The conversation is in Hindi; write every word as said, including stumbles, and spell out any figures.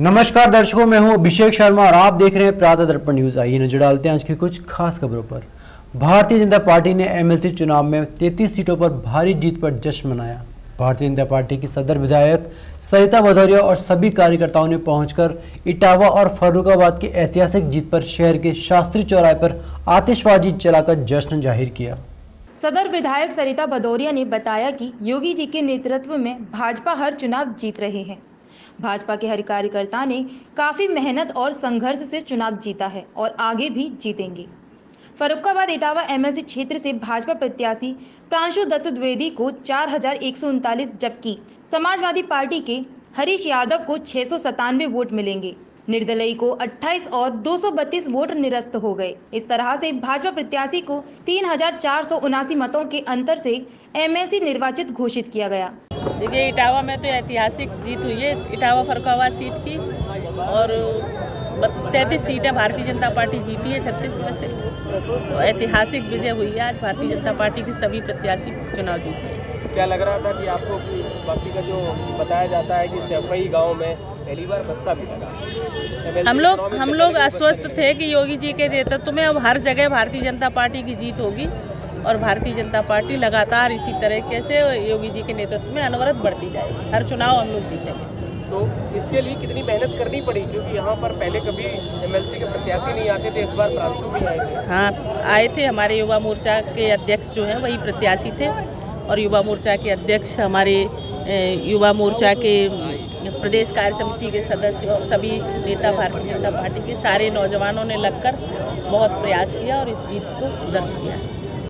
नमस्कार दर्शकों, मैं हूं अभिषेक शर्मा और आप देख रहे हैं प्रातः दर्पण न्यूज। आइए नजर डालते हैं आज की कुछ खास खबरों पर। भारतीय जनता पार्टी ने एमएलसी चुनाव में तैंतीस सीटों पर भारी जीत पर जश्न मनाया। भारतीय जनता पार्टी की सदर विधायक सरिता भदौरिया और सभी कार्यकर्ताओं ने पहुंचकर इटावा और फर्रुखाबाद की ऐतिहासिक जीत पर शहर के शास्त्री चौराहे पर आतिशबाजी चलाकर जश्न जाहिर किया। सदर विधायक सरिता भदौरिया ने बताया कि योगी जी के नेतृत्व में भाजपा हर चुनाव जीत रहे हैं। भाजपा के हर कार्यकर्ता ने काफी मेहनत और संघर्ष से चुनाव जीता है और आगे भी जीतेंगे। फर्रुखाबाद इटावा एमएलसी क्षेत्र से भाजपा प्रत्याशी प्रांशु द्विवेदी को चार हजार एक सौ उनतालीस जबकि समाजवादी पार्टी के हरीश यादव को छह सौ सतानवे वोट मिलेंगे। निर्दलीय को अट्ठाईस और दो सौ बत्तीस वोट निरस्त हो गए। इस तरह से भाजपा प्रत्याशी को तीन हजार चार सौ उनासी मतों के अंतर से एमएलसी निर्वाचित घोषित किया गया। देखिए, इटावा में तो ऐतिहासिक जीत हुई है, इटावा फर्रुखाबाद सीट की, और तैंतीस सीटें भारतीय जनता पार्टी जीती है छत्तीस में से। तो ऐतिहासिक विजय हुई है। आज भारतीय जनता पार्टी के सभी प्रत्याशी चुनाव जीते हैं। क्या लग रहा था कि आपको कि बाकी का जो बताया जाता है कि सैफई गांव में पहली बार बस्ता भी लगा? हम लोग हम लोग आश्वस्त थे कि योगी जी के नेतृत्व में अब हर जगह भारतीय जनता पार्टी की जीत होगी और भारतीय जनता पार्टी लगातार इसी तरीके से योगी जी के नेतृत्व में अनवरत बढ़ती जाएगी। हर चुनाव हम लोग जीतेंगे। तो इसके लिए कितनी मेहनत करनी पड़ी, क्योंकि यहाँ पर पहले कभी एमएलसी के प्रत्याशी नहीं आते थे। इस बार प्रांशु भी आए थे। हाँ, आए थे। हमारे युवा मोर्चा के अध्यक्ष जो हैं वही प्रत्याशी थे और युवा मोर्चा के अध्यक्ष, हमारे युवा मोर्चा के प्रदेश कार्य समिति के सदस्य और सभी नेता भारतीय जनता पार्टी के सारे नौजवानों ने लगकर बहुत प्रयास किया और इस जीत को दर्ज किया।